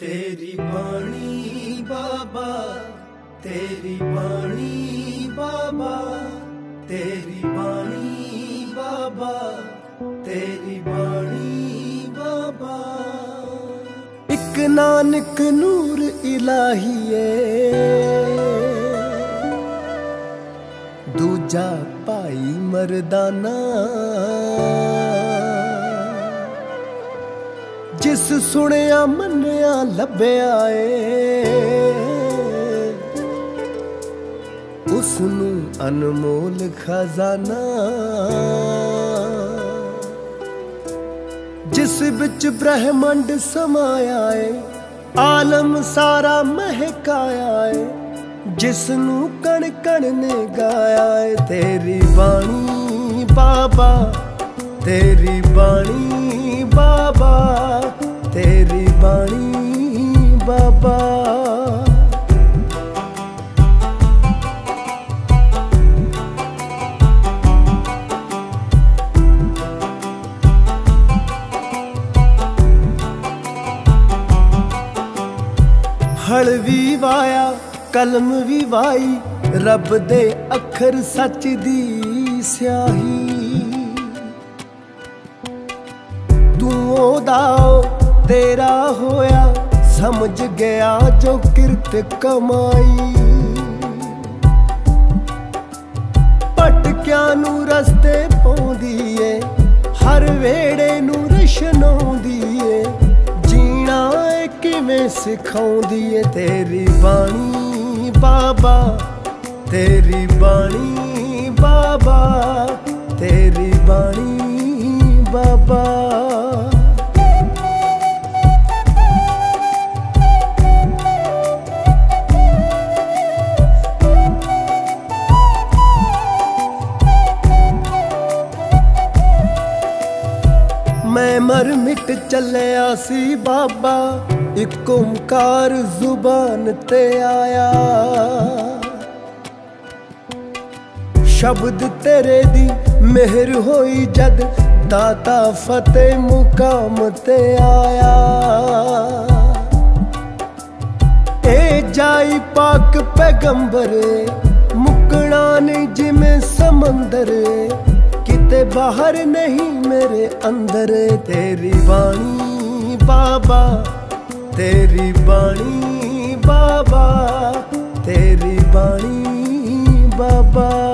तेरी बाणी बाबा, तेरी बाणी बाबा, तेरी बाणी बाबा, तेरी बाणी बाबा। इक नानक नूर इलाहिए, दूजा पाई मर्दाना। जिस सुनिया मन्या लभ्या ਏ, उसनू अनमोल खजाना। जिस बिच ब्रह्मंड समाया ਏ, आलम सारा महकाया ਏ, जिसनू कण कण ने गाया ਏ। तेरी बाणी बाबा, तेरी बाणी बाबा, तेरी बाणी बाबा। हल भी वाया, कलम भी वाई, रब दे अखर सच दी स्याही। तू ओदा तेरा होया, समझ गया जो किरत कमाई। भटकिया नू रस्ते पौंदी ਏ, हर वेड़े नू रशनौंदी ਏ, जीना किवें सिखाउंदी ਏ। तेरी बाणी बाबा, तेरी बाणी बाबा, तेरी बाणी बाबा। मैं मर मिट चलिया सी बाबा, एक ओंकार जुबान ते आया। शब्द तेरे दी मेहर होई, जद दाता फतेह मुकाम ते आया। ए जाई पाक पैगंबरे, मुकना नहीं जिमें समंदरे, ते बाहर नहीं मेरे अंदर। तेरी बाणी बाबा, तेरी बाणी बाबा, तेरी बाणी बाबा।